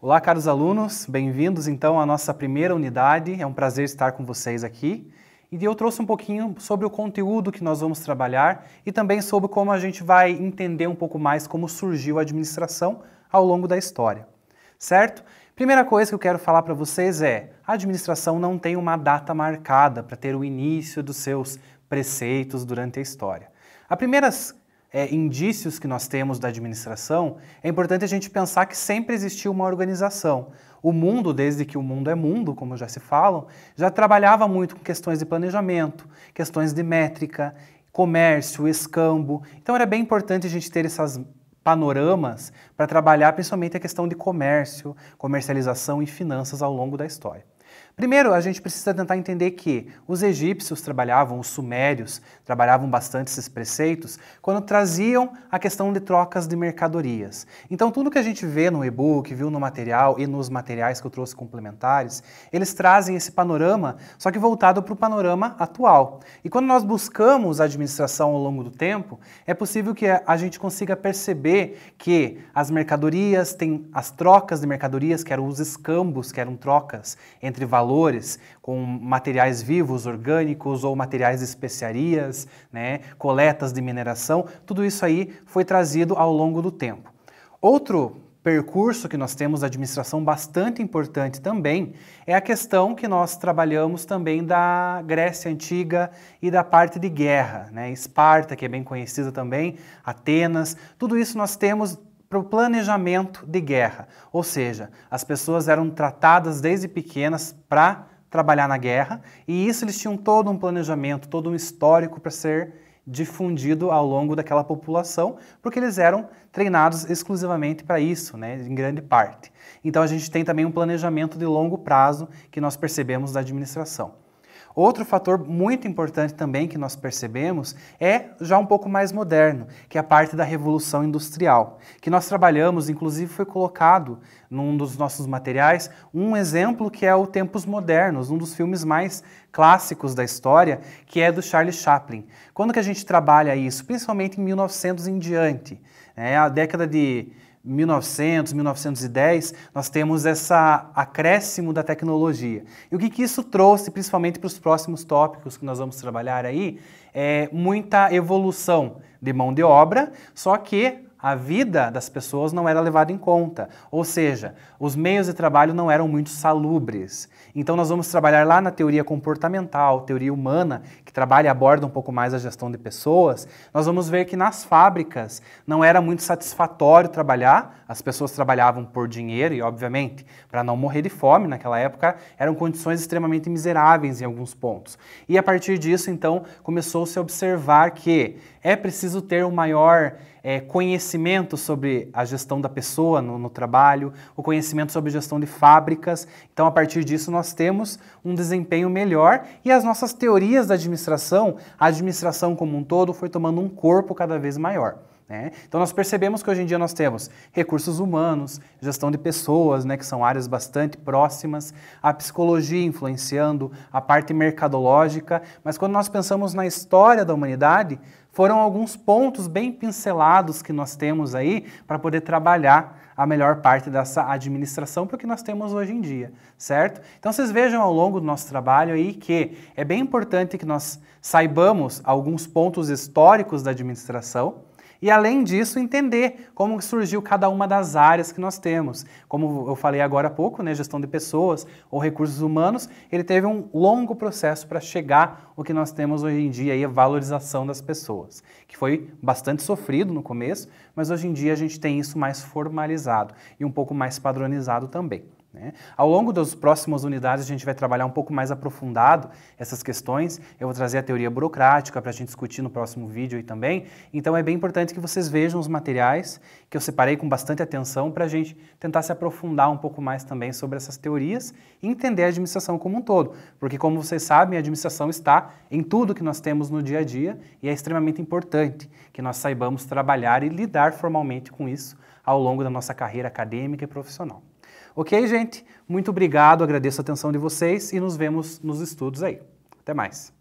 Olá, caros alunos, bem-vindos então à nossa primeira unidade, é um prazer estar com vocês aqui. E eu trouxe um pouquinho sobre o conteúdo que nós vamos trabalhar e também sobre como a gente vai entender um pouco mais como surgiu a administração ao longo da história, certo? Primeira coisa que eu quero falar para vocês é, a administração não tem uma data marcada para ter o início dos seus preceitos durante a história. As primeiras indícios que nós temos da administração, é importante a gente pensar que sempre existiu uma organização. O mundo, desde que o mundo é mundo, como já se falam, já trabalhava muito com questões de planejamento, questões de métrica, comércio, escambo. Então era bem importante a gente ter essas panoramas para trabalhar principalmente a questão de comércio, comercialização e finanças ao longo da história. Primeiro, a gente precisa tentar entender que os egípcios trabalhavam, os sumérios trabalhavam bastante esses preceitos quando traziam a questão de trocas de mercadorias. Então, tudo que a gente vê no e-book, viu no material e nos materiais que eu trouxe complementares, eles trazem esse panorama, só que voltado para o panorama atual. E quando nós buscamos a administração ao longo do tempo, é possível que a gente consiga perceber que as mercadorias têm as trocas de mercadorias, que eram os escambos, que eram trocas entre valores, com materiais vivos, orgânicos ou materiais de especiarias, né, coletas de mineração, tudo isso aí foi trazido ao longo do tempo. Outro percurso que nós temos da administração bastante importante também é a questão que nós trabalhamos também da Grécia Antiga e da parte de guerra, né, Esparta, que é bem conhecida também, Atenas, tudo isso nós temos para o planejamento de guerra, ou seja, as pessoas eram tratadas desde pequenas para trabalhar na guerra e isso eles tinham todo um planejamento, todo um histórico para ser difundido ao longo daquela população, porque eles eram treinados exclusivamente para isso, né, em grande parte. Então a gente tem também um planejamento de longo prazo que nós percebemos da administração. Outro fator muito importante também que nós percebemos é já um pouco mais moderno, que é a parte da Revolução Industrial, que nós trabalhamos, inclusive foi colocado num dos nossos materiais, um exemplo que é o Tempos Modernos, um dos filmes mais clássicos da história, que é do Charlie Chaplin. Quando que a gente trabalha isso? Principalmente em 1900 em diante, né? A década de 1900, 1910, nós temos esse acréscimo da tecnologia. E o que isso trouxe, principalmente para os próximos tópicos que nós vamos trabalhar aí, é muita evolução de mão de obra, só que a vida das pessoas não era levada em conta, ou seja, os meios de trabalho não eram muito salubres. Então nós vamos trabalhar lá na teoria comportamental, teoria humana, que trabalha e aborda um pouco mais a gestão de pessoas, nós vamos ver que nas fábricas não era muito satisfatório trabalhar, as pessoas trabalhavam por dinheiro e, obviamente, para não morrer de fome naquela época, eram condições extremamente miseráveis em alguns pontos. E a partir disso, então, começou-se a observar que é preciso ter um maior conhecimento sobre a gestão da pessoa no trabalho, o conhecimento sobre gestão de fábricas. Então, a partir disso, nós temos um desempenho melhor e as nossas teorias da administração, a administração como um todo, foi tomando um corpo cada vez maior, né? Então, nós percebemos que hoje em dia nós temos recursos humanos, gestão de pessoas, né, que são áreas bastante próximas, a psicologia influenciando, a parte mercadológica, mas quando nós pensamos na história da humanidade, foram alguns pontos bem pincelados que nós temos aí para poder trabalhar a melhor parte dessa administração para o que nós temos hoje em dia, certo? Então vocês vejam ao longo do nosso trabalho aí que é bem importante que nós saibamos alguns pontos históricos da administração e além disso entender como surgiu cada uma das áreas que nós temos. Como eu falei agora há pouco, né, gestão de pessoas ou recursos humanos, ele teve um longo processo para chegar o que nós temos hoje em dia aí, a valorização das pessoas, que foi bastante sofrido no começo, mas hoje em dia a gente tem isso mais formalizado e um pouco mais padronizado também, né? Ao longo das próximas unidades a gente vai trabalhar um pouco mais aprofundado essas questões, eu vou trazer a teoria burocrática para a gente discutir no próximo vídeo aí também, então é bem importante que vocês vejam os materiais que eu separei com bastante atenção para a gente tentar se aprofundar um pouco mais também sobre essas teorias e entender a administração como um todo, porque como vocês sabem, a administração está em tudo que nós temos no dia a dia e é extremamente importante que nós saibamos trabalhar e lidar formalmente com isso ao longo da nossa carreira acadêmica e profissional. Ok, gente? Muito obrigado, agradeço a atenção de vocês e nos vemos nos estudos aí. Até mais!